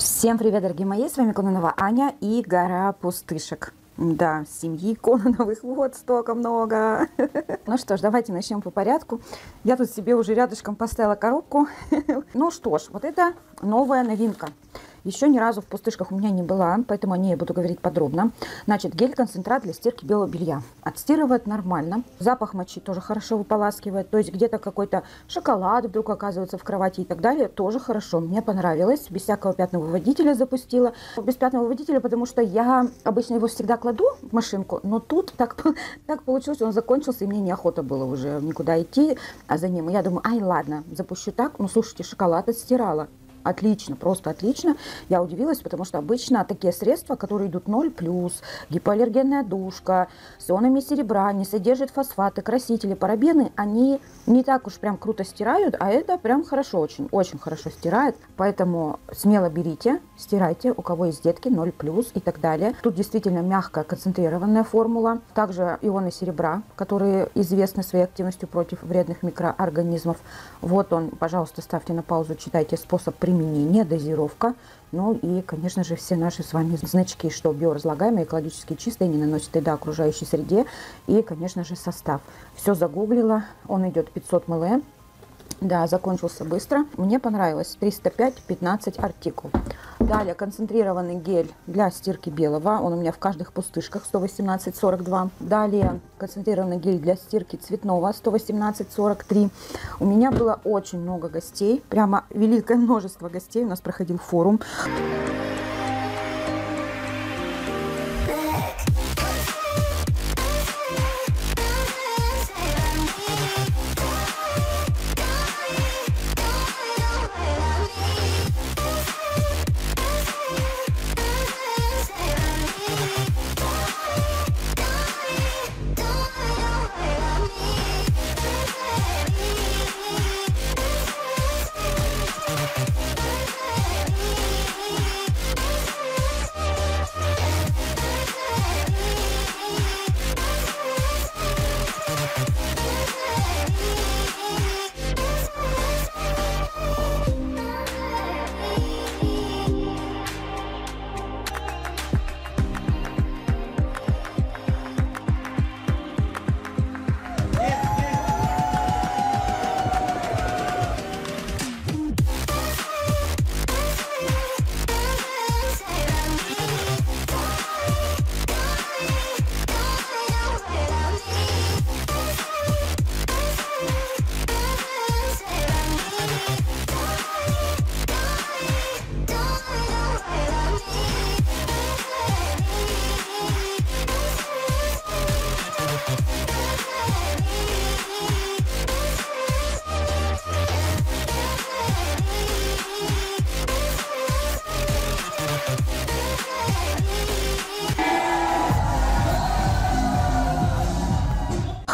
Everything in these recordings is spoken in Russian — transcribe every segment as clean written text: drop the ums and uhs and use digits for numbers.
Всем привет, дорогие мои, с вами Кононова Аня и гора пустышек. Да, семьи Кононовых, вот столько много. Ну что ж, давайте начнем по порядку. Я тут себе уже рядышком поставила коробку. Ну что ж, вот это новая новинка. Еще ни разу в пустышках у меня не была, поэтому о ней я буду говорить подробно. Значит, гель-концентрат для стирки белого белья. Отстирывает нормально. Запах мочи тоже хорошо выполаскивает. То есть где-то какой-то шоколад вдруг оказывается в кровати и так далее. Тоже хорошо. Мне понравилось. Без всякого пятного выводителя запустила. Без пятного выводителя, потому что я обычно его всегда кладу в машинку. Но тут так получилось, он закончился, и мне неохота было уже никуда идти за ним. И я думаю, ай, ладно, запущу так. Ну, слушайте, шоколад отстирала. Отлично, просто отлично. Я удивилась, потому что обычно такие средства, которые идут 0+, гипоаллергенная душка, с ионами серебра, не содержит фосфаты, красители, парабены, они не так уж прям круто стирают, а это прям хорошо, очень хорошо стирает. Поэтому смело берите, стирайте, у кого есть детки, 0+ и так далее. Тут действительно мягкая концентрированная формула. Также ионы серебра, которые известны своей активностью против вредных микроорганизмов. Вот он, пожалуйста, ставьте на паузу, читайте способ применения. Применение, дозировка, ну и, конечно же, все наши с вами значки, что биоразлагаемые, экологически чистые, не наносят вреда окружающей среде, и, конечно же, состав. Все загуглила, он идет 500 мл, да, закончился быстро. Мне понравилось, 305-15 артикул. Далее концентрированный гель для стирки белого, он у меня в каждых пустышках, 118-42. Далее концентрированный гель для стирки цветного, 118-43. У меня было очень много гостей, прямо великое множество гостей, у нас проходил форум.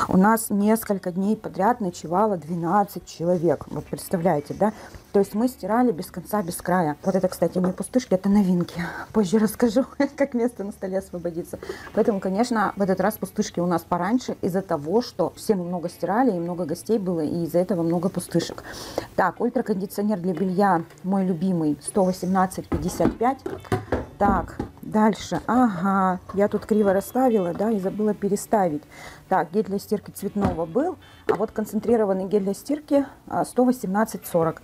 У нас несколько дней подряд ночевало 12 человек. Вот представляете, да? То есть мы стирали без конца, без края. Вот это, кстати, не пустышки, это новинки. Позже расскажу, как место на столе освободится. Поэтому, конечно, в этот раз пустышки у нас пораньше из-за того, что все мы много стирали, и много гостей было, и из-за этого много пустышек. Так, ультракондиционер для белья, мой любимый, 118-55. Так, дальше. Ага, я тут криво расставила, да, и забыла переставить. Так, гель для стирки цветного был, а вот концентрированный гель для стирки 118-40.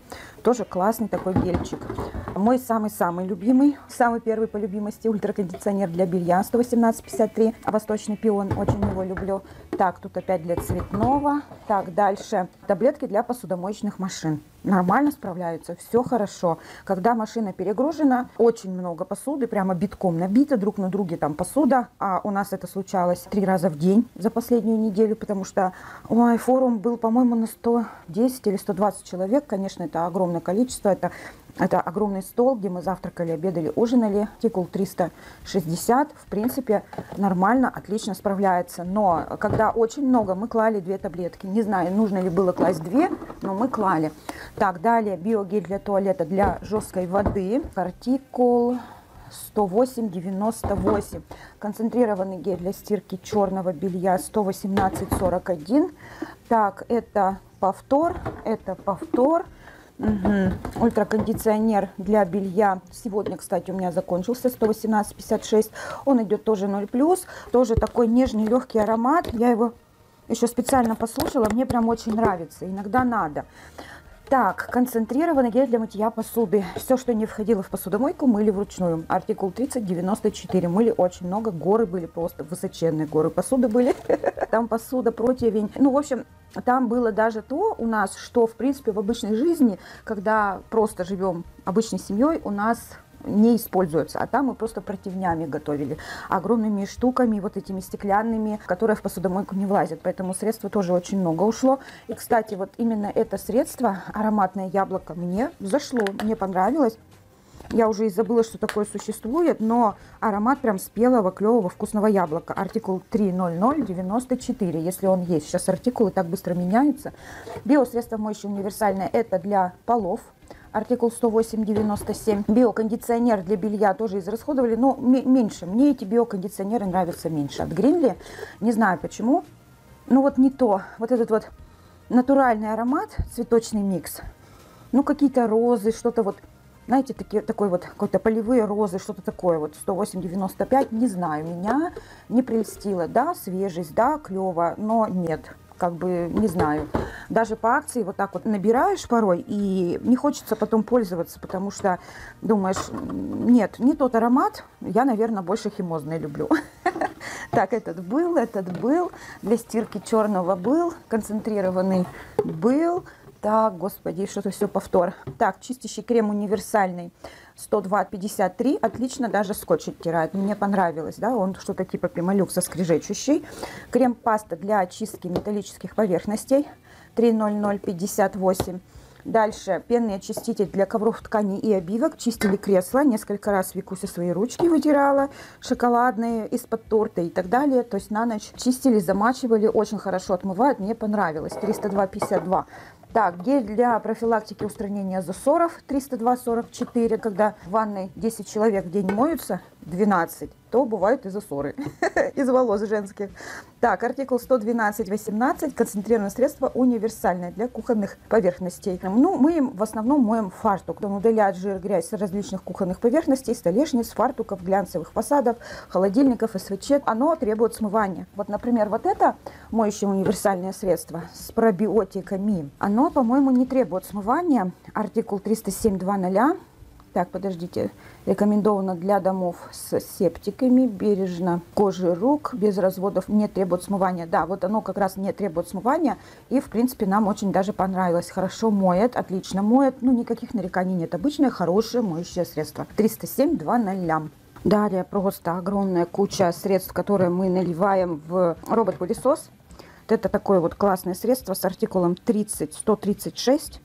Тоже классный такой гельчик. Мой самый-самый любимый, самый первый по любимости ультракондиционер для белья 118-53. Восточный пион, очень его люблю. Так, тут опять для цветного. Так, дальше. Таблетки для посудомоечных машин. Нормально справляются, все хорошо. Когда машина перегружена, очень много посуды, прямо битком набита, друг на друге там посуда. А у нас это случалось 3 раза в день за последнюю неделю, потому что, ой, форум был, по-моему, на 110 или 120 человек. Конечно, это огромное количество, это огромный стол, где мы завтракали, обедали, ужинали. Артикул 360, в принципе, нормально, отлично справляется. Но когда очень много, мы клали 2 таблетки. Не знаю, нужно ли было класть 2, но мы клали. Так, далее биогель для туалета для жесткой воды. Артикул 108-98. Концентрированный гель для стирки черного белья 118-41. Так, это повтор, Угу. Ультракондиционер для белья. Сегодня, кстати, у меня закончился 118,56. Он идет тоже 0+. Тоже такой нежный, легкий аромат. Я его еще специально послушала. Мне прям очень нравится. Иногда надо. Так, концентрированный гель для мытья посуды. Все, что не входило в посудомойку, мыли вручную. Артикул 3094. Мыли очень много. Горы были просто, высоченные горы посуды были. Там посуда, противень. Ну, в общем, там было даже то у нас, что, в принципе, в обычной жизни, когда просто живем обычной семьей, у нас не используется. А там мы просто противнями готовили. Огромными штуками, вот этими стеклянными, которые в посудомойку не влазят. Поэтому средства тоже очень много ушло. И, кстати, вот именно это средство, ароматное яблоко, мне зашло. Мне понравилось. Я уже и забыла, что такое существует, но аромат прям спелого, клевого, вкусного яблока. Артикул 30094, если он есть. Сейчас артикулы так быстро меняются. Биосредство моющее универсальное, это для полов. Артикул 108,97. Биокондиционер для белья тоже израсходовали, но меньше. Мне эти биокондиционеры нравятся меньше от Greenway. Не знаю почему. Ну вот не то. Вот этот вот натуральный аромат, цветочный микс. Ну какие-то розы, что-то вот, знаете, такой вот какой-то полевые розы, что-то такое. Вот 108,95, не знаю, меня не прельстило. Да, свежесть, да, клево, но нет. Как бы не знаю. Даже по акции вот так вот набираешь порой, и не хочется потом пользоваться, потому что думаешь, нет, не тот аромат, я, наверное, больше химозный люблю. Так, этот был, для стирки черного был, концентрированный был. Так, господи, что-то все повтор. Так, чистящий крем универсальный 102,53. Отлично, даже скотч оттирает. Мне понравилось, да, он что-то типа Пемолюкса скрежечущий. Крем-паста для очистки металлических поверхностей 30058. Дальше пенный очиститель для ковров, тканей и обивок. Чистили кресла. Несколько раз Викуся свои ручки вытирала. Шоколадные, из-под торта и так далее. То есть на ночь чистили, замачивали. Очень хорошо отмывают. Мне понравилось. 302,52. Так, гель для профилактики устранения засоров 302,44. Когда в ванной 10 человек в день моются, 12, то бывают и засоры из волос женских. Так, артикул 112,18. Концентрированное средство универсальное для кухонных поверхностей. Ну, мы им в основном моем фартук. Он удаляет жир, грязь с различных кухонных поверхностей, столешниц, фартуков, глянцевых фасадов, холодильников, СВЧ. Оно требует смывания. Вот, например, вот это моющее универсальное средство с пробиотиками. Оно, по-моему, не требует смывания. Артикул 307,00. Так, подождите. Рекомендовано для домов с септиками, бережно кожи рук, без разводов, не требует смывания. Да, вот оно как раз не требует смывания. И, в принципе, нам очень даже понравилось. Хорошо моет, отлично моет. Ну, никаких нареканий нет. Обычное, хорошее моющее средство. 307,00. Далее просто огромная куча средств, которые мы наливаем в робот-пылесос. Вот это такое вот классное средство с артикулом 30,136.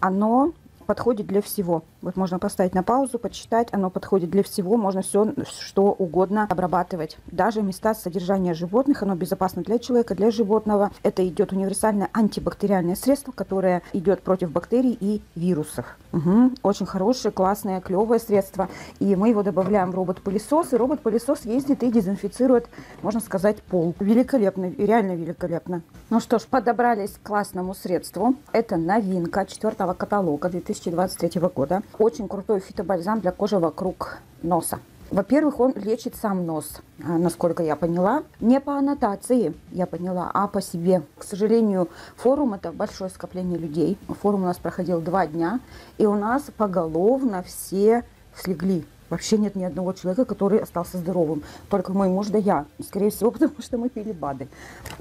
Оно подходит для всего. Вот можно поставить на паузу, почитать. Оно подходит для всего. Можно все, что угодно обрабатывать. Даже места содержания животных. Оно безопасно для человека, для животного. Это идет универсальное антибактериальное средство, которое идет против бактерий и вирусов. Угу. Очень хорошее, классное, клевое средство. И мы его добавляем в робот-пылесос. И робот-пылесос ездит и дезинфицирует, можно сказать, пол. Великолепно, реально великолепно. Ну что ж, подобрались к классному средству. Это новинка 4-го каталога 2023 года. Очень крутой фитобальзам для кожи вокруг носа. Во-первых, он лечит сам нос, насколько я поняла. Не по аннотации, я поняла, а по себе. К сожалению, форум – это большое скопление людей. Форум у нас проходил 2 дня, и у нас поголовно все слегли. Вообще нет ни одного человека, который остался здоровым. Только мой муж да я. Скорее всего, потому что мы пили БАДы.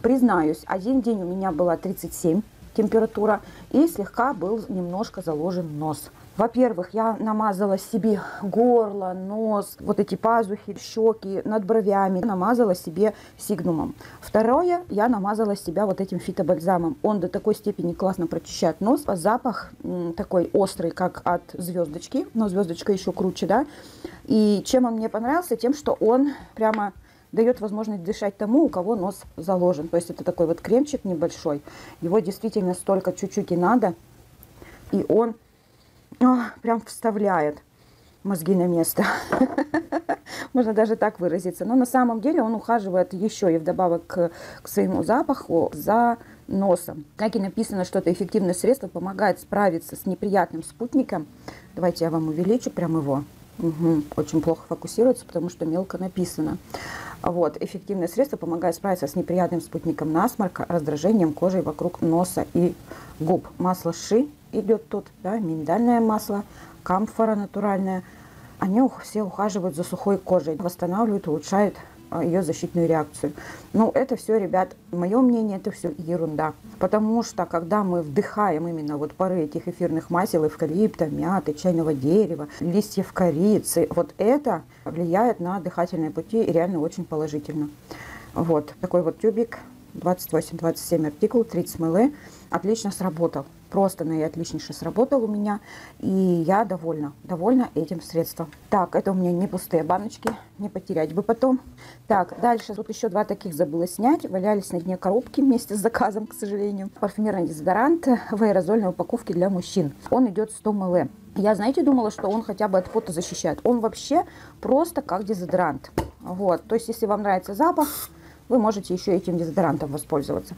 Признаюсь, один день у меня была 37 температура, и слегка был немножко заложен нос. Во-первых, я намазала себе горло, нос, вот эти пазухи, щеки, над бровями. Намазала себе сигнумом. Второе, я намазала себя вот этим фитобальзамом. Он до такой степени классно прочищает нос. Запах такой острый, как от звездочки. Но звездочка еще круче, да? И чем он мне понравился? Тем, что он прямо дает возможность дышать тому, у кого нос заложен. То есть это такой вот кремчик небольшой. Его действительно столько чуть-чуть и надо. И он прям вставляет мозги на место. Можно даже так выразиться. Но на самом деле он ухаживает еще и вдобавок к своему запаху за носом. Так и написано, что это эффективное средство помогает справиться с неприятным спутником. Давайте я вам увеличу прям его. Угу. Очень плохо фокусируется, потому что мелко написано. Вот. Эффективное средство помогает справиться с неприятным спутником насморка, раздражением кожи вокруг носа и губ. Масло ши идет тут, да, миндальное масло, камфора натуральное. Они все ухаживают за сухой кожей, восстанавливают, улучшают ее защитную реакцию. Ну, это все, ребят, мое мнение, это все ерунда. Потому что, когда мы вдыхаем именно вот пары этих эфирных масел, эвкалипта, мяты, чайного дерева, листьев корицы, вот это влияет на дыхательные пути и реально очень положительно. Вот такой вот тюбик, 28-27 артикул, 30 мл, отлично сработал. Просто отличнейше сработал у меня, и я довольна этим средством. Так, это у меня не пустые баночки, не потерять бы потом. Так, дальше тут еще два таких забыла снять, валялись на дне коробки вместе с заказом, к сожалению. Парфюмерный дезодорант в аэрозольной упаковке для мужчин. Он идет 100 мл. Я, знаете, думала, что он хотя бы от пота защищает. Он вообще просто как дезодорант. Вот, то есть если вам нравится запах, вы можете еще этим дезодорантом воспользоваться.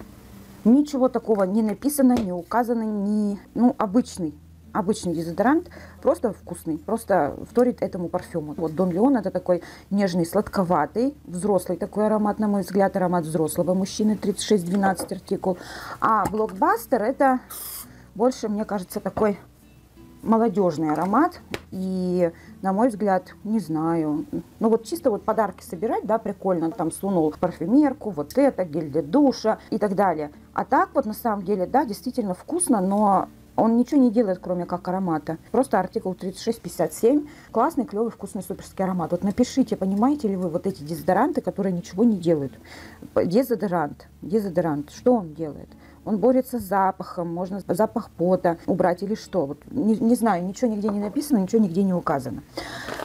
Ничего такого не написано, не указано, не... Ну, обычный дезодорант, просто вкусный, просто вторит этому парфюму. Вот Дон Леон, это такой нежный, сладковатый, взрослый такой аромат, на мой взгляд, аромат взрослого мужчины, 36-12 артикул. А Блокбастер, это больше, мне кажется, такой молодежный аромат. И, на мой взгляд, не знаю, ну вот чисто вот подарки собирать, да, прикольно, там сунул парфюмерку, вот это, гель для душа и так далее. А так вот на самом деле, да, действительно вкусно, но он ничего не делает, кроме как аромата. Просто артикул 36-57, классный, клевый, вкусный, суперский аромат. Вот напишите, понимаете ли вы вот эти дезодоранты, которые ничего не делают. Дезодорант, что он делает? Он борется с запахом, можно запах пота убрать или что. Вот не знаю, ничего нигде не написано, ничего нигде не указано.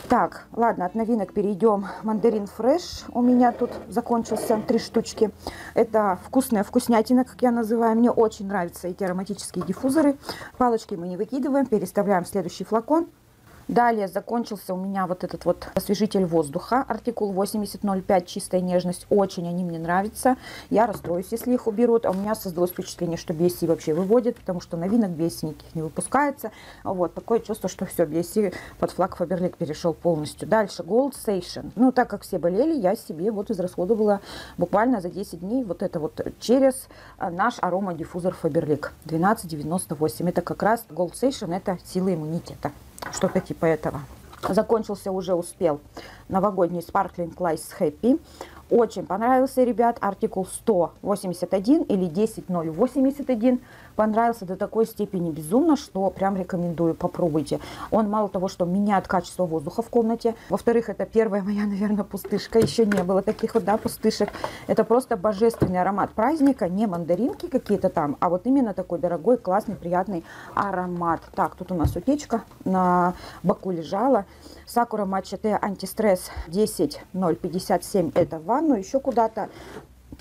Так, ладно, от новинок перейдем. Мандарин фреш у меня тут закончился, 3 штучки. Это вкусная вкуснятина, как я называю. Мне очень нравятся эти ароматические диффузоры. Палочки мы не выкидываем, переставляем в следующий флакон. Далее закончился у меня вот этот вот освежитель воздуха, артикул 8005, чистая нежность. Очень они мне нравятся. Я расстроюсь, если их уберут. А у меня создалось впечатление, что BSC вообще выводит, потому что новинок BSC никаких не выпускается. Вот, такое чувство, что все, BSC под флаг Faberlic перешел полностью. Дальше Gold Station. Ну, так как все болели, я себе вот израсходовала буквально за 10 дней вот это вот через наш аромадиффузор Faberlic 1298. Это как раз Gold Station, это сила иммунитета. Что-то типа этого. Закончился, уже успел, новогодний Sparkling Lights Happy. Очень понравился, ребят, артикул 181 или 10081. Понравился до такой степени безумно, что прям рекомендую, попробуйте. Он мало того, что меняет качество воздуха в комнате. Во-вторых, это первая моя, наверное, пустышка. Еще не было таких вот, да, пустышек. Это просто божественный аромат праздника. Не мандаринки какие-то там, а вот именно такой дорогой, классный, приятный аромат. Так, тут у нас утечка на боку лежала. Сакура Матча Т Антистресс 10057. Это в ванну, еще куда-то.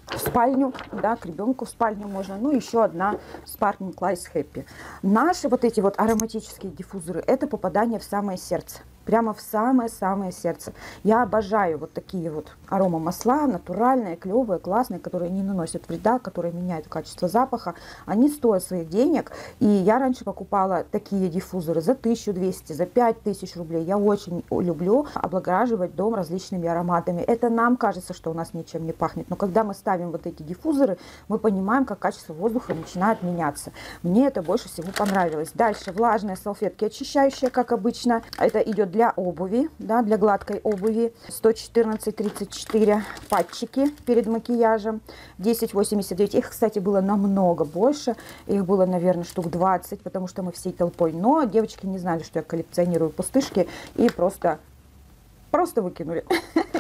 В спальню, да, к ребенку в спальню можно. Ну, еще одна Sparkling Lights Happy. Наши вот эти вот ароматические диффузоры, это попадание в самое сердце. Прямо в самое-самое сердце. Я обожаю вот такие вот аромамасла, натуральные, клевые, классные, которые не наносят вреда, которые меняют качество запаха. Они стоят своих денег. И я раньше покупала такие диффузоры за 1200, за 5000 рублей. Я очень люблю облагораживать дом различными ароматами. Это нам кажется, что у нас ничем не пахнет. Но когда мы ставим вот эти диффузоры, мы понимаем, как качество воздуха начинает меняться. Мне это больше всего понравилось. Дальше влажные салфетки очищающие, как обычно. Это идет для обуви, да, для гладкой обуви. 114-34 патчики перед макияжем. 10-89. Их, кстати, было намного больше. Их было, наверное, штук 20, потому что мы всей толпой. Но девочки не знали, что я коллекционирую пустышки, и просто выкинули.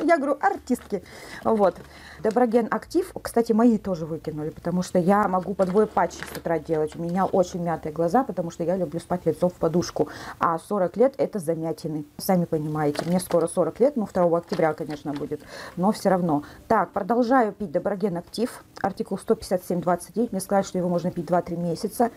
Я говорю, артистки. Вот. Доброген Актив, кстати, мои тоже выкинули, потому что я могу по 2 патчи с утра делать. У меня очень мятые глаза, потому что я люблю спать лицом в подушку. А 40 лет это замятины. Сами понимаете, мне скоро 40 лет, ну 2 октября, конечно, будет, но все равно. Так, продолжаю пить Доброген Актив, артикул 157-29. Мне сказали, что его можно пить 2-3 месяца.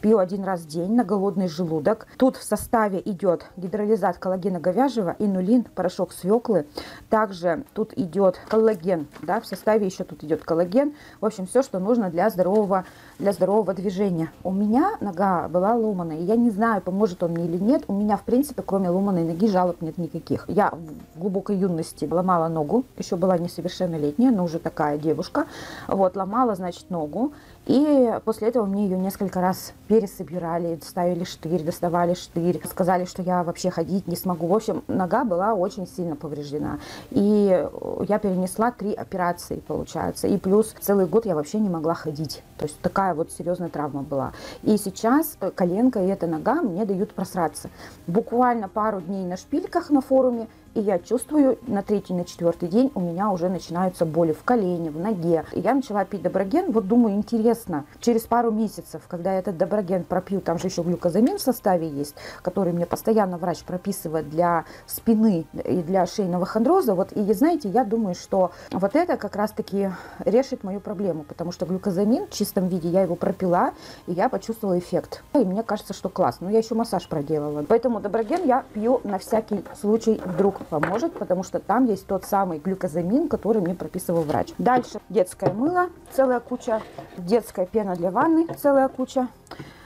Пью 1 раз в день на голодный желудок. Тут в составе идет гидролизат коллагена говяжьего, инулин, порошок свеклы. Также тут идет коллаген, да, в составе еще тут идет коллаген. В общем, все, что нужно для здорового движения. У меня нога была ломаная. Я не знаю, поможет он мне или нет. У меня, в принципе, кроме ломаной ноги жалоб нет никаких. Я в глубокой юности ломала ногу. Еще была несовершеннолетняя, но уже такая девушка. Вот, ломала, значит, ногу. И после этого мне ее несколько раз пересобирали, ставили штырь, доставали штырь, сказали, что я вообще ходить не смогу. В общем, нога была очень сильно повреждена. И я перенесла 3 операции, получается. И плюс целый год я вообще не могла ходить. То есть такая вот серьезная травма была. И сейчас коленка и эта нога мне дают просраться. Буквально пару дней на шпильках на форуме. И я чувствую, на 3-4 день у меня уже начинаются боли в колене, в ноге. И я начала пить доброген. Вот думаю, интересно, через пару месяцев, когда я этот доброген пропью, там же еще глюкозамин в составе есть, который мне постоянно врач прописывает для спины и для шейного хондроза. Вот, и знаете, я думаю, что вот это как раз-таки решит мою проблему, потому что глюкозамин в чистом виде я его пропила, и я почувствовала эффект. И мне кажется, что класс. Но я еще массаж проделала. Поэтому доброген я пью на всякий случай, вдруг поможет, потому что там есть тот самый глюкозамин, который мне прописывал врач. Дальше детское мыло, целая куча. Детская пена для ванны, целая куча.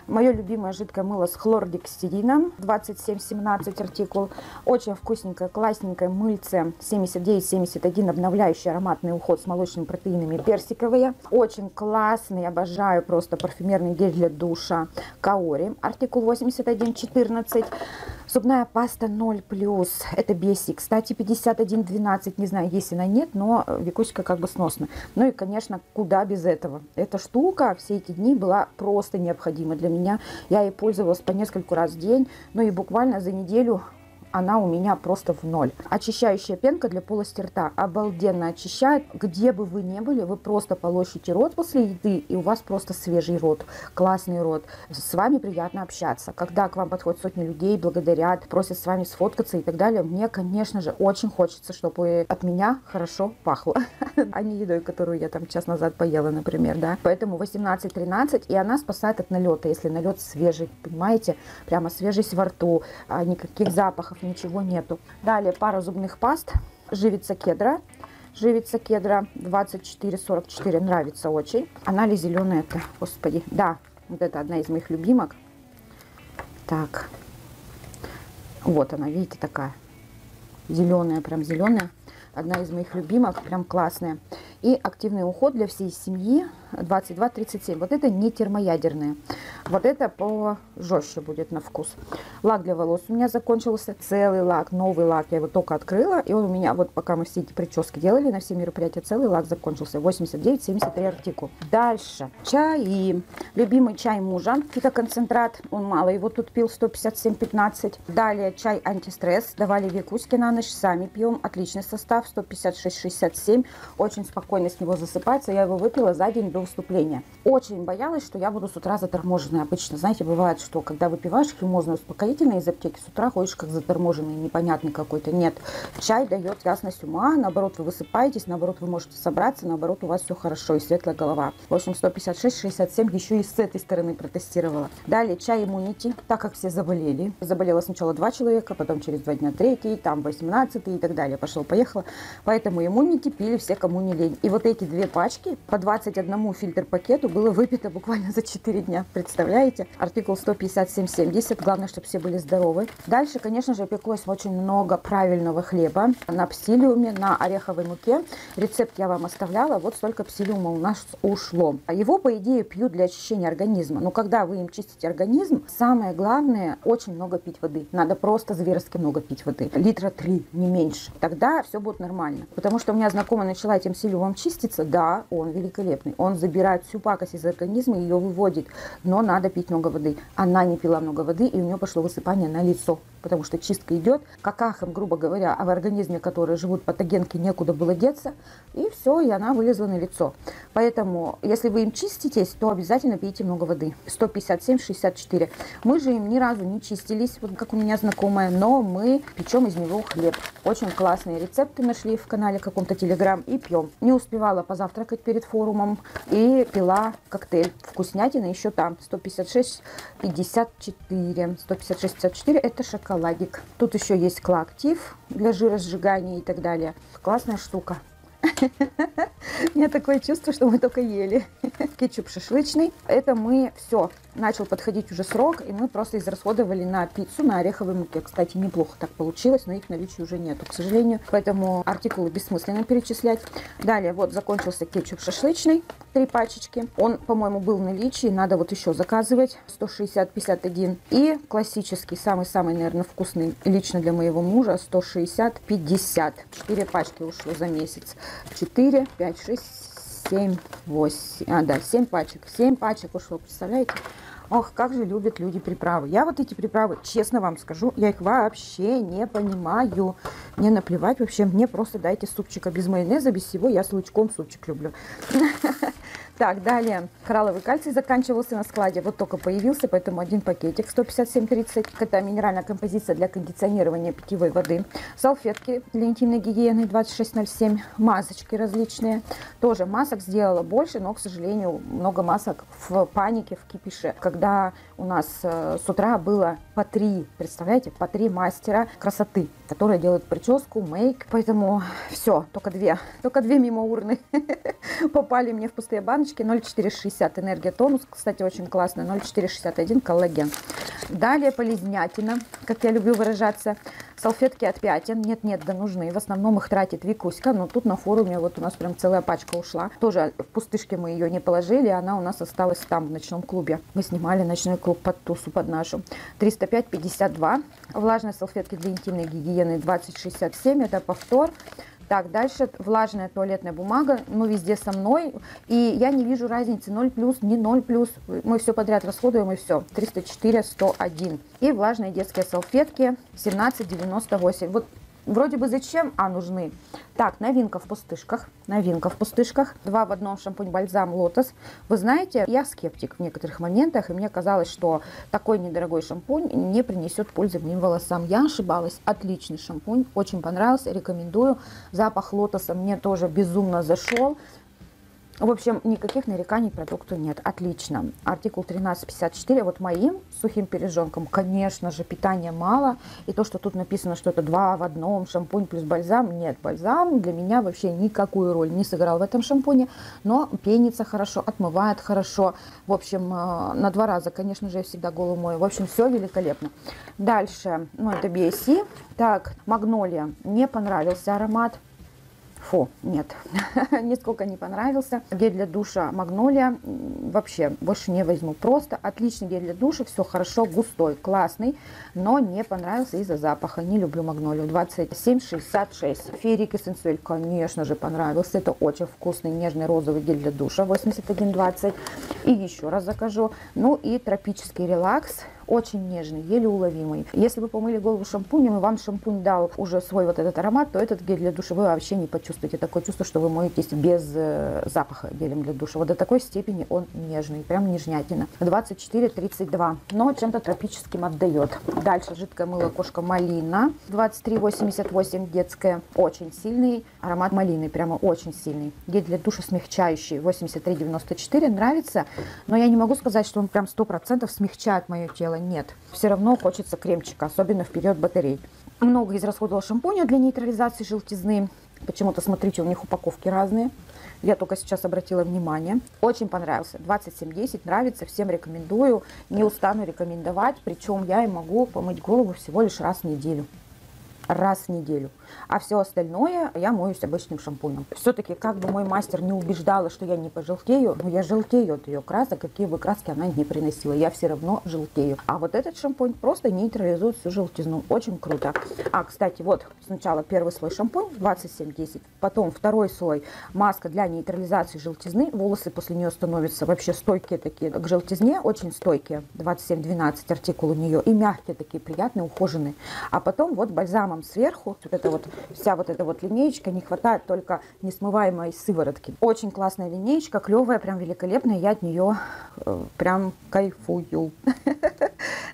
Мое любимое жидкое мыло с хлордексидином, 27-17 артикул. Очень вкусненькое, классненькое мыльце 79-71, обновляющий ароматный уход с молочными протеинами, персиковые. Очень классный, обожаю просто парфюмерный гель для душа Каори, артикул 81-14. Зубная паста 0+, это BSC, кстати, 51-12, не знаю, есть она, нет, но Викусика как бы сносно. Ну и, конечно, куда без этого. Эта штука все эти дни была просто необходима для меня. Я ей пользовалась по нескольку раз в день, ну и буквально за неделю она у меня просто в ноль. Очищающая пенка для полости рта. Обалденно очищает. Где бы вы ни были, вы просто полощите рот после еды, и у вас просто свежий рот, классный рот. С вами приятно общаться. Когда к вам подходят сотни людей, благодарят, просят с вами сфоткаться и так далее, мне, конечно же, очень хочется, чтобы от меня хорошо пахло, а не едой, которую я там час назад поела, например, да. Поэтому 18-13, и она спасает от налета, если налет свежий, понимаете? Прямо свежесть во рту, никаких запахов, ничего нету. Далее пара зубных паст. Живица кедра 24-44, нравится очень. Анали зеленая, это, господи, да, вот это одна из моих любимок. Так, вот она, видите, такая зеленая, прям зеленая, одна из моих любимок, прям классная. И активный уход для всей семьи 22-37. Вот это не термоядерные. Вот это пожестче будет на вкус. Лак для волос у меня закончился. Целый лак, новый лак. Я его только открыла. И он у меня, вот пока мы все эти прически делали на все мероприятия, целый лак закончился. 89-73 артикул. Дальше. Чаи. Любимый чай мужа. Фитоконцентрат. Он мало его тут пил. 157-15. Далее чай антистресс. Давали Викуське на ночь. Сами пьем. Отличный состав. 156-67. Очень спокойно. С него засыпается. Я его выпила за день до выступления. Очень боялась, что я буду с утра заторможенной. Обычно, знаете, бывает, что когда выпиваешь химозное успокоительное из аптеки, с утра ходишь как заторможенный, непонятный какой-то. Нет. Чай дает ясность ума. Наоборот, вы высыпаетесь, наоборот, вы можете собраться, наоборот, у вас все хорошо и светлая голова. В общем, 156-67 еще и с этой стороны протестировала. Далее чай иммунити, так как все заболели. Заболело сначала 2 человека, потом через 2 дня 3, там 18 и так далее. Пошло-поехало. Поэтому иммунити пили все, кому не лень. И вот эти 2 пачки по 21 фильтр-пакету было выпито буквально за 4 дня. Представляете? Артикул 157-70. Главное, чтобы все были здоровы. Дальше, конечно же, пеклось очень много правильного хлеба на псилиуме, на ореховой муке. Рецепт я вам оставляла. Вот столько псилиума у нас ушло. Его, по идее, пьют для очищения организма. Но когда вы им чистите организм, самое главное, очень много пить воды. Надо просто зверски много пить воды. Литра 3, не меньше. Тогда все будет нормально. Потому что у меня знакомая начала этим псилиумом чистится, да, он великолепный. Он забирает всю пакость из организма и ее выводит. Но надо пить много воды. Она не пила много воды, и у нее пошло высыпание на лицо. Потому что чистка идет. Какахам, грубо говоря, а в организме, которые живут патогенки, некуда было деться. И все, и она вылезла на лицо. Поэтому, если вы им чиститесь, то обязательно пейте много воды. 157-64. Мы же им ни разу не чистились, вот как у меня знакомая. Но мы печем из него хлеб. Очень классные рецепты нашли в канале каком-то Телеграм и пьем. Не успевала позавтракать перед форумом и пила коктейль. Вкуснятина еще там. 156-54. 156-54 это шоколадик. Тут еще есть клоактив для жиросжигания и так далее. Классная штука. У меня такое чувство, что мы только ели. Кетчуп шашлычный. Это мы все. Начал подходить уже срок, и мы просто израсходовали на пиццу, на ореховой муке. Кстати, неплохо так получилось, но их в наличии уже нету, к сожалению. Поэтому артикулы бессмысленно перечислять. Далее вот закончился кетчуп шашлычный. 3 пачечки. Он, по-моему, был в наличии. Надо вот еще заказывать. 160-51. И классический, самый-самый, наверное, вкусный лично для моего мужа. 160-50. 4 пачки ушло за месяц. 4, 5, 6, 7, 8. А, да, 7 пачек. 7 пачек ушло, представляете? Ох, как же любят люди приправы. Я вот эти приправы, честно вам скажу, я их вообще не понимаю. Мне наплевать вообще, мне просто дайте супчика без майонеза, без всего. Я с лучком супчик люблю. Так, далее. Коралловый кальций заканчивался на складе. Вот только появился, поэтому 1 пакетик 157,30. Это минеральная композиция для кондиционирования питьевой воды. Салфетки для интимной гигиены 26,07. Масочки различные. Тоже масок сделала больше, но, к сожалению, много масок в панике, в кипише. Когда у нас с утра было по 3, представляете, по 3 мастера красоты, которые делают прическу, мейк. Поэтому все, только 2 мимо урны попали мне в пустые баночки. 0,460 энергия тонус, кстати, очень классно. 0,461 коллаген. Далее полезнятина, как я люблю выражаться. Салфетки от пятен, нет-нет, да нужны. В основном их тратит Викуська, но тут на форуме вот у нас прям целая пачка ушла. Тоже в пустышке мы ее не положили, она у нас осталась там, в ночном клубе. Мы снимали ночной клуб под тусу, под нашу. 305,52. Влажные салфетки для интимной гигиены 20,67, это повтор. Так, дальше влажная туалетная бумага, ну, везде со мной. И я не вижу разницы 0+, не 0+. Мы все подряд расходуем, и все. 304,101. И влажные детские салфетки 17,98. Вот вроде бы зачем, а нужны. Так, новинка в пустышках. Новинка в пустышках. 2 в 1 шампунь-бальзам «Лотос». Вы знаете, я скептик в некоторых моментах, и мне казалось, что такой недорогой шампунь не принесет пользы моим волосам. Я ошибалась. Отличный шампунь. Очень понравился. Рекомендую. Запах лотоса мне тоже безумно зашел. В общем, никаких нареканий продукту нет. Отлично. Артикул 13,54. Вот моим сухим пироженком, конечно же, питания мало. И то, что тут написано, что это 2 в 1 шампунь плюс бальзам. Нет, бальзам для меня вообще никакую роль не сыграл в этом шампуне. Но пенится хорошо, отмывает хорошо. В общем, на 2 раза, конечно же, я всегда голову мою. В общем, все великолепно. Дальше, ну, это BSC. Так, магнолия. Не понравился аромат. Фу, нет, нисколько не понравился. Гель для душа «Магнолия» вообще больше не возьму. Просто отличный гель для душа, все хорошо, густой, классный, но не понравился из-за запаха. Не люблю «Магнолию». 27,66. «Феерик» и «Сенсуэль», конечно же, понравился. Это очень вкусный нежный розовый гель для душа 81,20. И еще раз закажу. Ну и «Тропический релакс». Очень нежный, еле уловимый. Если вы помыли голову шампунем, и вам шампунь дал уже свой вот этот аромат, то этот гель для душа вы вообще не почувствуете. Такое чувство, что вы моетесь без запаха гелем для душа. Вот до такой степени он нежный, прям нежнятина. 24,32, но чем-то тропическим отдает. Дальше жидкое мыло «Кошка Малина». 23,88 детское. Очень сильный аромат малины, прямо очень сильный. Гель для душа смягчающий. 83,94, нравится, но я не могу сказать, что он прям 100% смягчает мое тело. Нет, все равно хочется кремчика, особенно в период батарей. Много израсходовала шампуня для нейтрализации желтизны. Почему-то, смотрите, у них упаковки разные. Я только сейчас обратила внимание. Очень понравился. 27,10. Нравится. Всем рекомендую. Не устану рекомендовать. Причем я и могу помыть голову всего лишь раз в неделю. Раз в неделю. А все остальное я моюсь обычным шампунем. Все-таки, как бы мой мастер не убеждала, что я не пожелтею, но я желтею от ее красок, какие бы краски она не приносила. Я все равно желтею. А вот этот шампунь просто нейтрализует всю желтизну. Очень круто. А, кстати, вот сначала первый слой шампунь 27,10, потом второй слой маска для нейтрализации желтизны. Волосы после нее становятся вообще стойкие такие к желтизне, очень стойкие. 27,12 артикул у нее. И мягкие такие, приятные, ухоженные. А потом вот бальзамом сверху, вот это вот вся вот эта вот линеечка, не хватает только несмываемой сыворотки. Очень классная линеечка, клевая, прям великолепная, я от нее прям кайфую.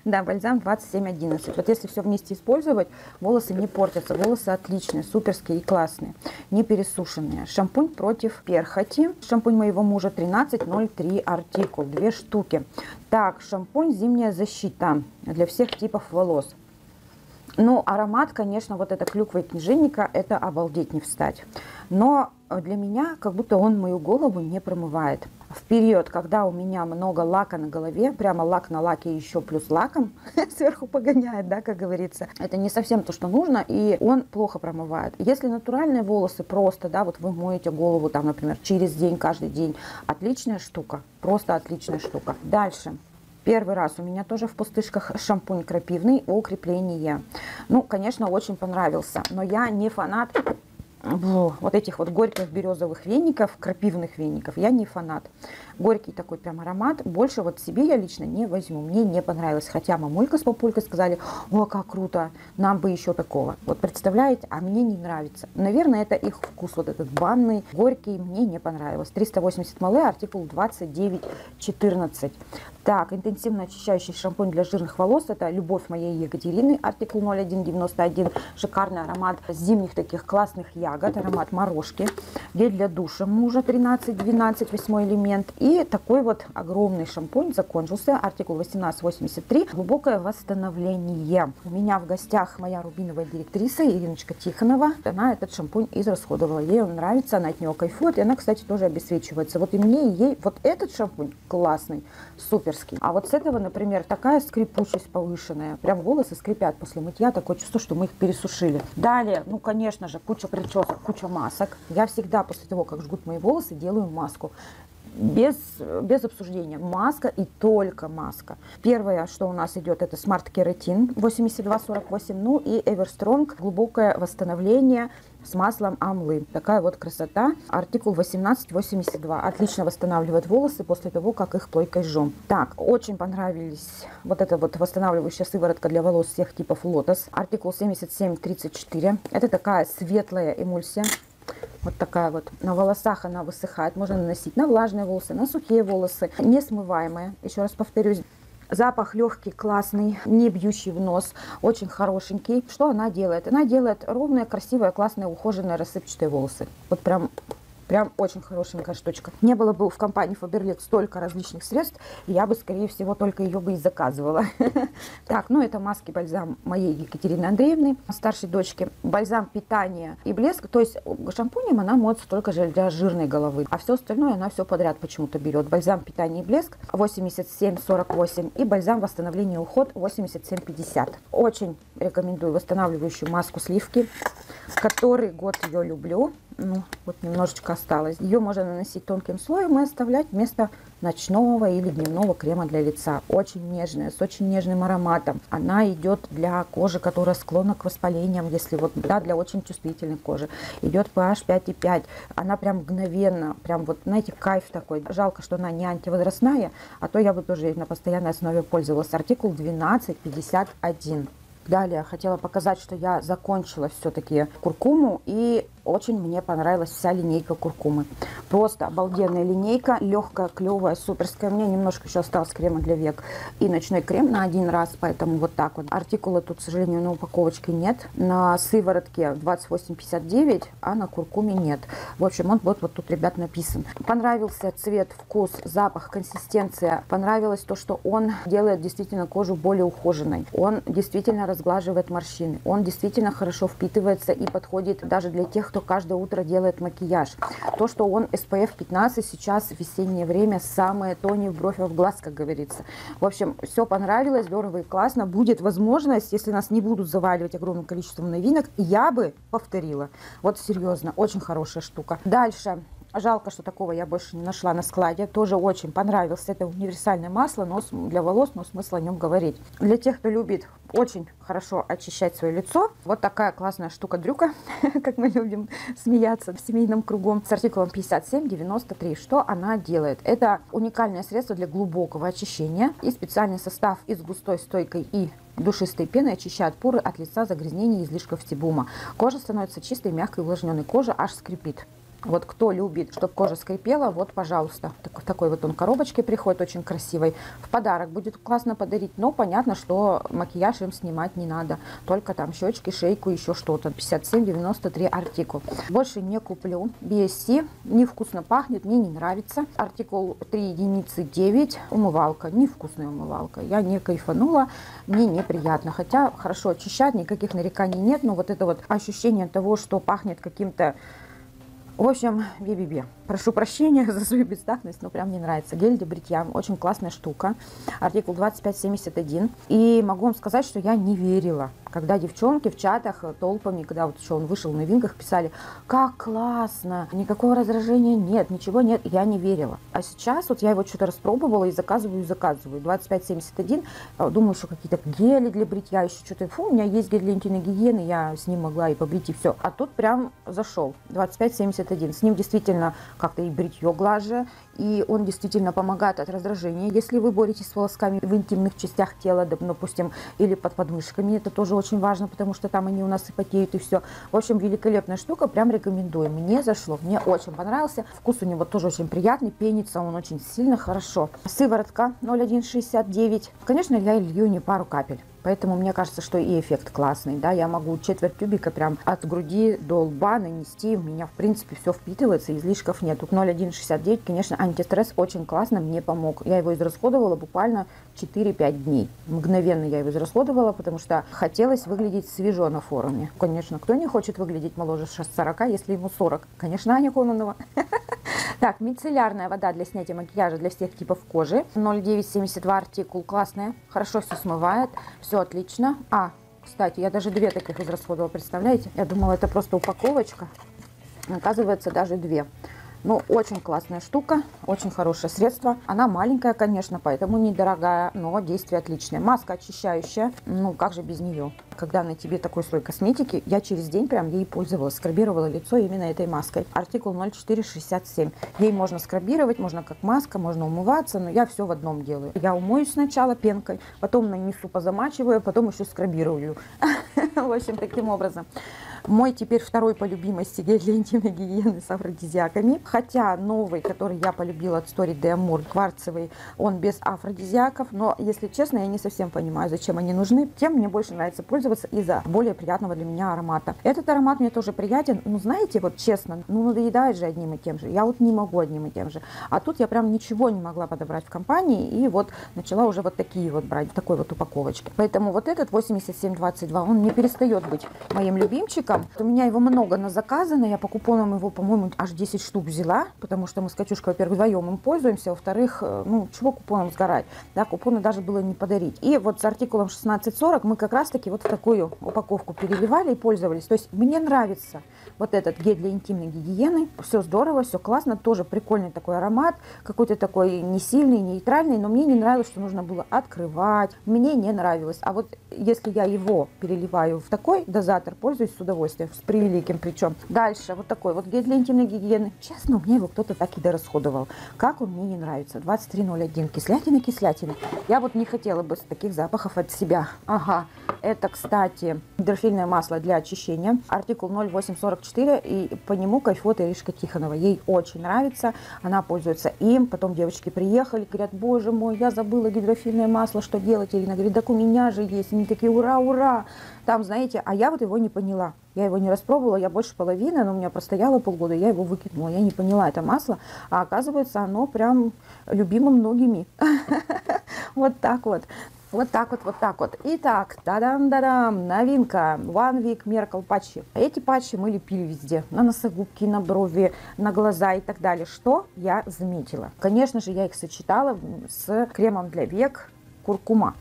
Да, бальзам 27,11. Вот если все вместе использовать, волосы не портятся, волосы отличные, суперские и классные, не пересушенные. Шампунь против перхоти, шампунь моего мужа 13,03 артикул, 2 штуки. Так, шампунь «Зимняя защита» для всех типов волос. Ну, аромат, конечно, вот это клюква и книженника, это обалдеть не встать. Но для меня как будто он мою голову не промывает. В период, когда у меня много лака на голове, прямо лак на лаке еще плюс лаком, сверху погоняет, да, как говорится, это не совсем то, что нужно, и он плохо промывает. Если натуральные волосы просто, да, вот вы моете голову, там, например, через день, каждый день, отличная штука, просто отличная штука. Дальше. Первый раз у меня тоже в пустышках шампунь крапивный укрепление. Ну, конечно, очень понравился, но я не фанат вот этих вот горьких березовых веников, крапивных веников. Я не фанат. Горький такой прям аромат. Больше вот себе я лично не возьму. Мне не понравилось. Хотя мамулька с папулькой сказали: о, как круто, нам бы еще такого. Вот представляете, а мне не нравится. Наверное, это их вкус, вот этот банный, горький, мне не понравилось. 380 мл, артикул 29,14. Так, интенсивно очищающий шампунь для жирных волос. Это любовь моей Екатерины, артикул 01,91. Шикарный аромат зимних таких классных ягод, аромат морожки. Гель для душа мужа 13,12, 8 элемент. И такой вот огромный шампунь закончился, артикул 18,83, глубокое восстановление. У меня в гостях моя рубиновая директриса Иришка Тихонова. Она этот шампунь израсходовала, ей он нравится, она от него кайфует, и она, кстати, тоже обесвечивается. Вот и мне, и ей вот этот шампунь классный, суперский. А вот с этого, например, такая скрипучесть повышенная, прям волосы скрипят после мытья, такое чувство, что мы их пересушили. Далее, ну, конечно же, куча причесок, куча масок. Я всегда после того, как жгут мои волосы, делаю маску. Без обсуждения. Маска и только маска. Первое, что у нас идет, это Smart Keratin 8248, ну и Everstrong глубокое восстановление с маслом амлы. Такая вот красота. Артикул 1882. Отлично восстанавливает волосы после того, как их плойкой жжем. Так, очень понравились вот эта вот восстанавливающая сыворотка для волос всех типов Lotus. Артикул 7734. Это такая светлая эмульсия. Вот такая вот. На волосах она высыхает. Можно наносить на влажные волосы, на сухие волосы. Несмываемая. Еще раз повторюсь. Запах легкий, классный, не бьющий в нос, очень хорошенький. Что она делает? Она делает ровные, красивые, классные, ухоженные, рассыпчатые волосы. Вот прям очень хорошенькая штучка. Не было бы в компании Faberlic столько различных средств, я бы, скорее всего, только ее бы и заказывала. Так, ну это маски-бальзам моей Екатерины Андреевны, старшей дочки. Бальзам питания и блеск. То есть шампунем она моется только для жирной головы. А все остальное она все подряд почему-то берет. Бальзам питания и блеск 87,48 и бальзам восстановления и уход 87,50. Очень рекомендую восстанавливающую маску сливки. Который год ее люблю. Ну, вот немножечко осталось. Ее можно наносить тонким слоем и оставлять вместо ночного или дневного крема для лица. Очень нежная, с очень нежным ароматом. Она идет для кожи, которая склонна к воспалениям, если вот, да, для очень чувствительной кожи. Идет pH 5,5. Она прям мгновенно, прям вот, знаете, кайф такой. Жалко, что она не антивозрастная, а то я бы тоже на постоянной основе пользовалась. Артикул 12,51. Далее хотела показать, что я закончила все-таки куркуму, и очень мне понравилась вся линейка куркумы. Просто обалденная линейка, легкая, клевая, суперская. Мне немножко еще осталось крема для век и ночной крем на один раз, поэтому вот так вот. Артикула тут, к сожалению, на упаковочке нет. На сыворотке 28,59, а на куркуме нет. В общем, он вот тут, ребят, написан. Понравился цвет, вкус, запах, консистенция. Понравилось то, что он делает действительно кожу более ухоженной. Он действительно разглаживает морщины. Он действительно хорошо впитывается и подходит даже для тех, кто каждое утро делает макияж. То, что он SPF 15, сейчас в весеннее время самое то, не в бровь, а в глаз, как говорится. В общем, все понравилось, здорово и классно. Будет возможность, если нас не будут заваливать огромным количеством новинок, я бы повторила. Вот серьезно, очень хорошая штука. Дальше. Жалко, что такого я больше не нашла на складе. Тоже очень понравился. Это универсальное масло, но для волос, но смысла о нем говорить. Для тех, кто любит очень хорошо очищать свое лицо, вот такая классная штука-дрюка, как мы любим смеяться в семейном кругу, с артикулом 57,93. Что она делает? Это уникальное средство для глубокого очищения и специальный состав из густой, стойкой и душистой пеной очищает поры от лица, загрязнений и излишков себума. Кожа становится чистой, мягкой, увлажненной. Кожа аж скрипит. Вот кто любит, чтобы кожа скрипела, вот, пожалуйста. В такой вот он коробочке приходит, очень красивой. В подарок будет классно подарить, но понятно, что макияж им снимать не надо. Только там щечки, шейку, еще что-то. 57,93 артикул. Больше не куплю. BSC. Невкусно пахнет, мне не нравится. Артикул 3,9. Умывалка. Невкусная умывалка. Я не кайфанула, мне неприятно. Хотя хорошо очищать, никаких нареканий нет. Но вот это вот ощущение того, что пахнет каким-то В общем, бе-бе-бе. Прошу прощения за свою бестактность, но прям мне нравится. Гель для бритья. Очень классная штука. Артикул 2571. И могу вам сказать, что я не верила, когда девчонки в чатах толпами, когда вот еще он вышел в новинках, писали, как классно, никакого раздражения нет, ничего нет. Я не верила. А сейчас вот я его что-то распробовала и заказываю. 2571. Думаю, что какие-то гели для бритья, еще что-то. Фу, у меня есть гель для интимной гигиены, я с ним могла и побрить, и все. А тут прям зашел. 2571. С ним действительно как-то и бритье глаже, и он действительно помогает от раздражения. Если вы боретесь с волосками в интимных частях тела, допустим, или под подмышками, это тоже очень важно, потому что там они у нас и потеют, и все. В общем, великолепная штука, прям рекомендую. Мне зашло, мне очень понравился. Вкус у него тоже очень приятный, пенится он очень сильно хорошо. Сыворотка 0,169. Конечно, я лью не пару капель. Поэтому мне кажется, что и эффект классный, да, я могу четверть тюбика прям от груди до лба нанести, у меня, в принципе, все впитывается, излишков нет. Тут 0,169, конечно, антистресс очень классно мне помог, я его израсходовала буквально 4-5 дней, мгновенно я его израсходовала, потому что хотелось выглядеть свежо на форуме. Конечно, кто не хочет выглядеть моложе 40, если ему 40? Конечно, Аня Кононова. Так, мицеллярная вода для снятия макияжа для всех типов кожи. 0,972 артикул. Классная, хорошо все смывает, все отлично. А, кстати, я даже две таких израсходовала, представляете? Я думала, это просто упаковочка. Оказывается, даже две. Ну, очень классная штука, очень хорошее средство. Она маленькая, конечно, поэтому недорогая, но действие отличное. Маска очищающая, ну, как же без нее? Когда на тебе такой слой косметики, я через день прям ей пользовалась, скрабировала лицо именно этой маской. Артикул 0467. Ей можно скрабировать, можно как маска, можно умываться, но я все в одном делаю. Я умоюсь сначала пенкой, потом нанесу, позамачиваю, потом еще скрабирую. В общем, таким образом. Мой теперь второй по любимости гель для интимной гигиены с афродизиаками. Хотя новый, который я полюбила от Story de Amour, кварцевый, он без афродизиаков. Но, если честно, я не совсем понимаю, зачем они нужны. Тем мне больше нравится пользоваться из-за более приятного для меня аромата. Этот аромат мне тоже приятен. Ну, знаете, вот честно, ну надоедает же одним и тем же. Я вот не могу одним и тем же. А тут я прям ничего не могла подобрать в компании. И вот начала уже вот такие вот брать, в такой вот упаковочке. Поэтому вот этот 8722, он не перестает быть моим любимчиком. У меня его много на заказано, я по купонам его, по-моему, аж 10 штук взяла, потому что мы с Катюшкой, во-первых, вдвоем им пользуемся, во-вторых, ну, чего купоном сгорать, да, купоны даже было не подарить. И вот с артикулом 1640 мы как раз-таки вот в такую упаковку переливали и пользовались. То есть мне нравится вот этот гель для интимной гигиены, все здорово, все классно, тоже прикольный такой аромат, какой-то такой не сильный, нейтральный, но мне не нравилось, что нужно было открывать, мне не нравилось. А вот если я его переливаю в такой дозатор, пользуюсь с удовольствием. С превеликим причем. Дальше вот такой вот гель для интимной гигиены. Честно, мне его кто-то так и дорасходовал. Как он мне не нравится. 2301. Кислятина, кислятина. Я вот не хотела бы таких запахов от себя. Ага. Это, кстати, гидрофильное масло для очищения. Артикул 0844. И по нему кайфует Иришка Тихонова. Ей очень нравится. Она пользуется им. Потом девочки приехали, говорят, боже мой, я забыла гидрофильное масло. Что делать? Ирина говорит, так у меня же есть. Они такие, ура, ура. Там, знаете, а я вот его не поняла. Я его не распробовала, я больше половины, но у меня простояло полгода, я его выкинула. Я не поняла это масло, а оказывается, оно прям любимо многими. Вот так вот. Вот так вот, вот так вот. Итак, та-дам-да-дам, новинка One Week Merkel патчи. Эти патчи мы лепили везде. На носогубки, на брови, на глаза и так далее. Что я заметила? Конечно же, я их сочетала с кремом для век куркума.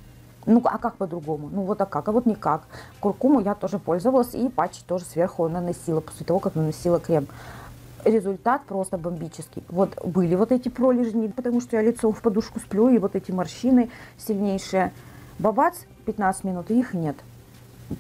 Ну, а как по-другому? Ну, вот а как? А вот никак. Куркуму я тоже пользовалась и патчи тоже сверху наносила, после того, как наносила крем. Результат просто бомбический. Вот были вот эти пролежни, потому что я лицом в подушку сплю, и вот эти морщины сильнейшие. Бабац, 15 минут, и их нет.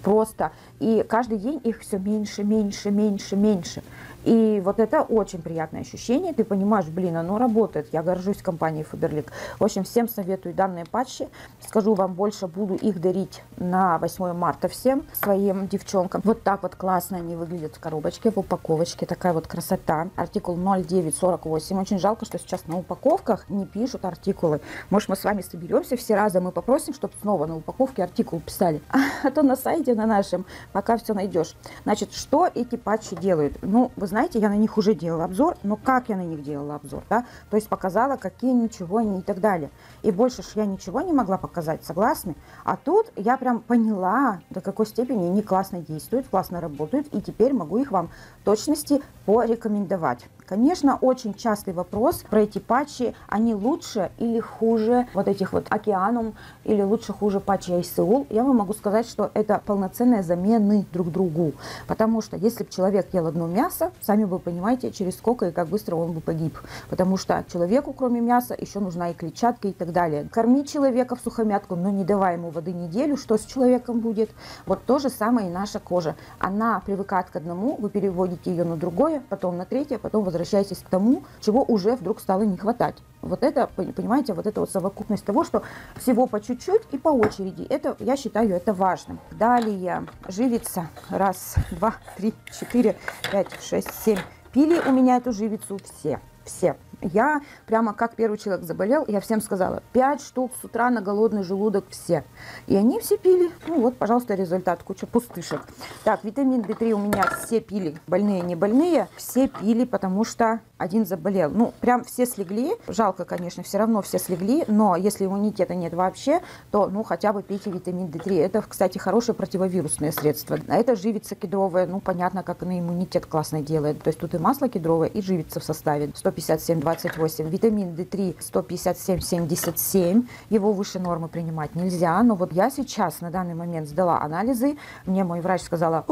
Просто. И каждый день их все меньше, меньше, меньше, меньше. И вот это очень приятное ощущение. Ты понимаешь, блин, оно работает. Я горжусь компанией Faberlic. В общем, всем советую данные патчи. Скажу вам больше, буду их дарить на 8 марта всем своим девчонкам. Вот так вот классно они выглядят в коробочке, в упаковочке. Такая вот красота. Артикул 0948. Очень жалко, что сейчас на упаковках не пишут артикулы. Может, мы с вами соберемся все разом и попросим, чтобы снова на упаковке артикул писали. А то на сайте, на нашем, пока все найдешь. Значит, что эти патчи делают? Ну, вы знаете, знаете, я на них уже делала обзор, но как я на них делала обзор, да? То есть показала, какие ничего не и так далее. И больше ж я ничего не могла показать, согласны? А тут я прям поняла, до какой степени они классно действуют, классно работают, и теперь могу их вам в точности порекомендовать. Конечно, очень частый вопрос про эти патчи, они лучше или хуже вот этих вот Океанум, или лучше хуже патчи Айсеул. Я вам могу сказать, что это полноценные замены друг другу, потому что если бы человек ел одно мясо, сами вы понимаете, через сколько и как быстро он бы погиб, потому что человеку кроме мяса еще нужна и клетчатка и так далее. Кормить человека в сухомятку, но не давая ему воды неделю, что с человеком будет? Вот то же самое и наша кожа. Она привыкает к одному, вы переводите ее на другое, потом на третье, потом возвращаетесь к тому, чего уже вдруг стало не хватать. Вот это, понимаете, вот это вот совокупность того, что всего по чуть-чуть и по очереди. Это, я считаю, это важным. Далее живица. 1, 2, 3, 4, 5, 6, 7. Пили у меня эту живицу все. Все. Я прямо как первый человек заболел, я всем сказала, 5 штук с утра на голодный желудок все. И они все пили. Ну вот, пожалуйста, результат. Куча пустышек. Так, витамин D3 у меня все пили. Больные, не больные. Все пили, потому что один заболел. Ну, прям все слегли. Жалко, конечно, все равно все слегли. Но если иммунитета нет вообще, то, ну, хотя бы пейте витамин D3. Это, кстати, хорошее противовирусное средство. А это живица кедровая. Ну, понятно, как она иммунитет классно делает. То есть тут и масло кедровое, и живица в составе. 157,28. Витамин D3 157,77. Его выше нормы принимать нельзя. Но вот я сейчас на данный момент сдала анализы. Мне мой врач сказала,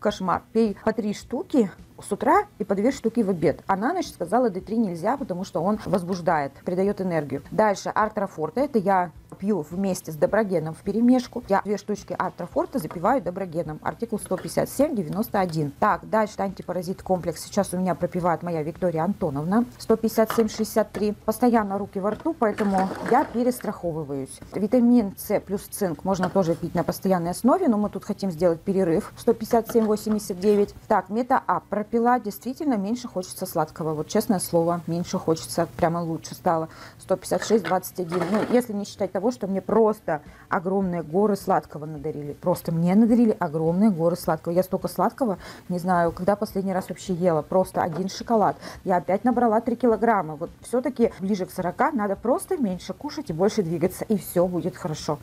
кошмар, пей по 3 штуки с утра и по 2 штуки в обед. А на ночь сказала, D3 нельзя, потому что он возбуждает, придает энергию. Дальше Артрофорта. Это я пью вместе с доброгеном в перемешку. Я 2 штучки Артрофорта запиваю доброгеном. Артикул 157,91. Так, дальше антипаразит комплекс. Сейчас у меня пропивает моя Виктория Антоновна. 157,63. Постоянно руки во рту, поэтому я перестраховываюсь. Витамин С плюс цинк можно тоже пить на постоянной основе, но мы тут хотим сделать перерыв. 157,89. Так, Мета-Ап пропила. Действительно, меньше хочется сладкого. Вот честное слово, меньше хочется. Прямо лучше стало. 156,21. Ну, если не считать того, что мне просто огромные горы сладкого надарили. Просто мне надарили огромные горы сладкого. Я столько сладкого, не знаю, когда последний раз вообще ела. Просто один шоколад. Я опять набрала 3 килограмма. Вот все-таки ближе к 40 надо просто меньше кушать и больше двигаться. И все будет хорошо.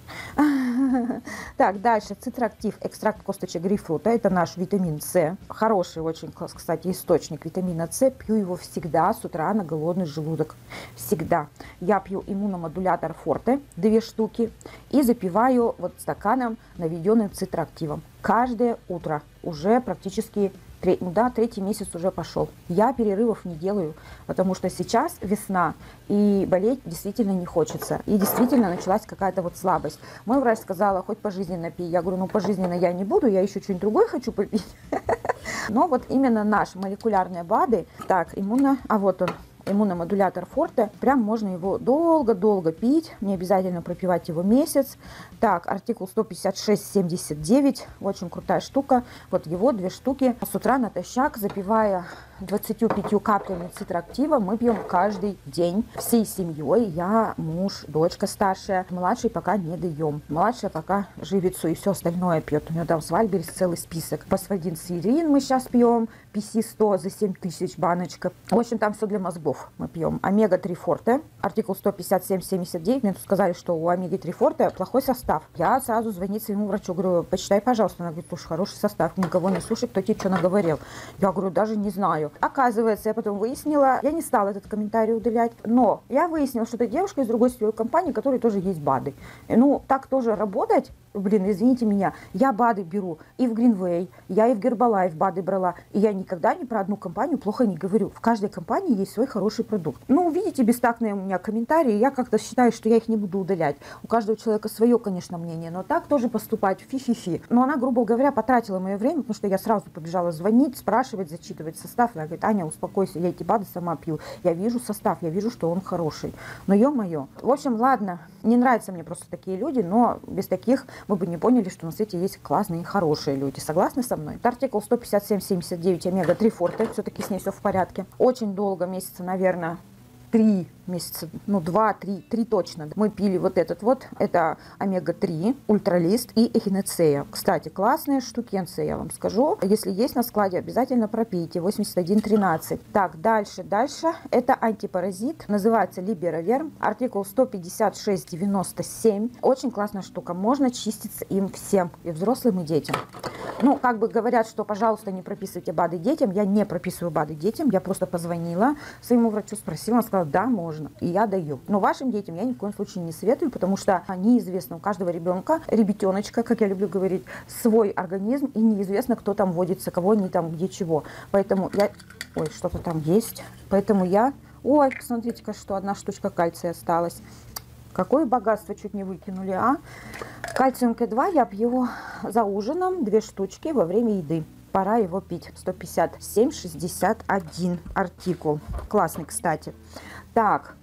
Так, дальше. Цитрактив. Экстракт косточек грейпфрута. Это наш витамин С. Хороший очень, кстати, источник витамина С. Пью его всегда с утра на голодный желудок. Всегда. Я пью иммуномодулятор Форте. 2 штуки и запиваю вот стаканом, наведенным цитроактивом. Каждое утро уже практически, да, 3-й месяц уже пошел. Я перерывов не делаю, потому что сейчас весна, и болеть действительно не хочется. И действительно началась какая-то вот слабость. Мой врач сказала, хоть пожизненно пей. Я говорю, ну пожизненно я не буду, я еще что-нибудь другое хочу попить. Но вот именно наши молекулярные БАДы, так, иммуно, а вот он, иммуномодулятор Форте. Прям можно его долго-долго пить. Не обязательно пропивать его месяц. Так, артикул 156,79. Очень крутая штука. Вот его 2 штуки. С утра натощак, запивая 25 каплями цитроактива, мы пьем каждый день. Всей семьей. Я, муж, дочка старшая. Младший пока не даем. Младшая пока живицу и все остальное пьет. У нее там с Вальберис целый список. Фосфодин сирин мы сейчас пьем. PC100 за 7000 баночка. В общем, там все для мозгов. Мы пьем омега-3 Форте, артикул 157,79. Мне тут сказали, что у омеги-3 Форте плохой состав. Я сразу звоню своему врачу, говорю, почитай, пожалуйста. Она говорит, слушай, хороший состав, никого не слушай, кто тебе что наговорил. Я говорю, даже не знаю. Оказывается, я потом выяснила, я не стала этот комментарий удалять, но я выяснила, что это девушка из другой сетевой компании, которой тоже есть БАДы. Ну, так тоже работать? Блин, извините меня, я БАДы беру и в Greenway, я и в Гербалайф БАДы брала, и я никогда ни про одну компанию плохо не говорю. В каждой компании есть свой хороший продукт. Ну, видите, бестактные у меня комментарии, я как-то считаю, что я их не буду удалять. У каждого человека свое, конечно, мнение, но так тоже поступать, фи-фи-фи. Но она, грубо говоря, потратила мое время, потому что я сразу побежала звонить, спрашивать, зачитывать состав. Она говорит, Аня, успокойся, я эти БАДы сама пью, я вижу состав, я вижу, что он хороший. Но ё-моё. В общем, ладно, не нравятся мне просто такие люди, но без таких мы бы не поняли, что на свете есть классные и хорошие люди. Согласны со мной? Артикул 157,79 омега-3 Форте. Все-таки с ней все в порядке. Очень долго, месяца, наверное, 3 месяца, ну 2-3 точно, мы пили вот этот вот, это омега-3, ультралист и эхинацея. Кстати, классные штукенцы, я вам скажу, если есть на складе, обязательно пропейте, 8113. Так, дальше, это антипаразит, называется Либероверм, артикул 156-97, очень классная штука, можно чиститься им всем, и взрослым, и детям. Ну, как бы говорят, что, пожалуйста, не прописывайте БАДы детям, я не прописываю БАДы детям, я просто позвонила своему врачу, спросила, он сказал, да, можно, и я даю. Но вашим детям я ни в коем случае не советую, потому что неизвестно, у каждого ребенка, ребятеночка, как я люблю говорить, свой организм, и неизвестно, кто там водится, кого они там, где чего. Поэтому я... Ой, что-то там есть. Поэтому я... Ой, посмотрите-ка, что одна штучка кальция осталась. Какое богатство чуть не выкинули, а? Кальциум К2 я пью за ужином, 2 штучки во время еды. Пора его пить. 157-61 артикул. Классный, кстати. Так,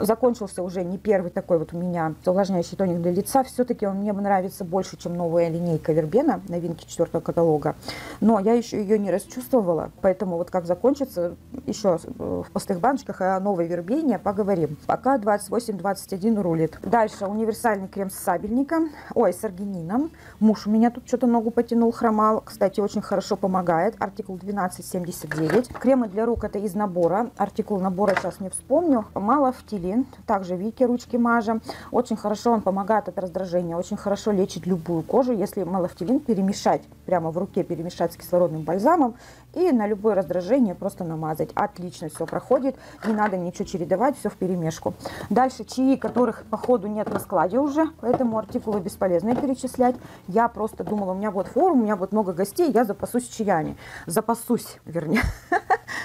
закончился уже не первый такой вот у меня увлажняющий тоник для лица. Все-таки он мне нравится больше, чем новая линейка Вербена, новинки 4-го каталога. Но я еще ее не расчувствовала, поэтому вот как закончится, еще в пустых баночках о новой Вербене поговорим. Пока 28-21 рулит. Дальше универсальный крем с сабельником, ой, с аргинином. Муж у меня тут что-то ногу потянул, хромал. Кстати, очень хорошо помогает. Артикул 1279. Кремы для рук это из набора. Артикул набора сейчас не вспомню. Мало в теле. Также Вики ручки мажем. Очень хорошо он помогает от раздражения. Очень хорошо лечит любую кожу, если малофтилин перемешать, прямо в руке перемешать с кислородным бальзамом и на любое раздражение просто намазать. Отлично все проходит. Не надо ничего чередовать, все в перемешку. Дальше чаи, которых походу нет на складе уже, поэтому артикулы бесполезно перечислять. Я просто думала, у меня вот форум, у меня вот много гостей, я запасусь чаями. Запасусь, вернее.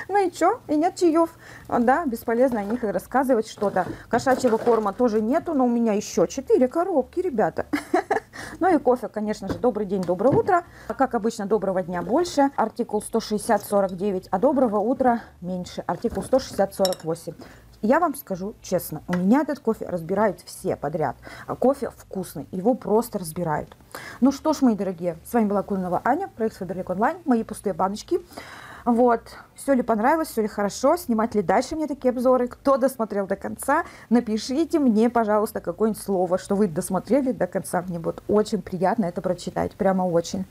Ну и что? И нет чаев. Да, бесполезно о них и рассказывать что-то. Кошачьего корма тоже нету, но у меня еще 4 коробки, ребята. Ну и кофе, конечно же. Добрый день, доброе утро. Как обычно, доброго дня больше. Артикул 160-49, а доброго утра меньше. Артикул 160-48. Я вам скажу честно, у меня этот кофе разбирают все подряд. Кофе вкусный, его просто разбирают. Ну что ж, мои дорогие, с вами была Кононова Аня, проект Фаберлик Онлайн, мои пустые баночки. Вот, все ли понравилось, все ли хорошо, снимать ли дальше мне такие обзоры, кто досмотрел до конца, напишите мне, пожалуйста, какое-нибудь слово, что вы досмотрели до конца, мне будет очень приятно это прочитать, прямо очень.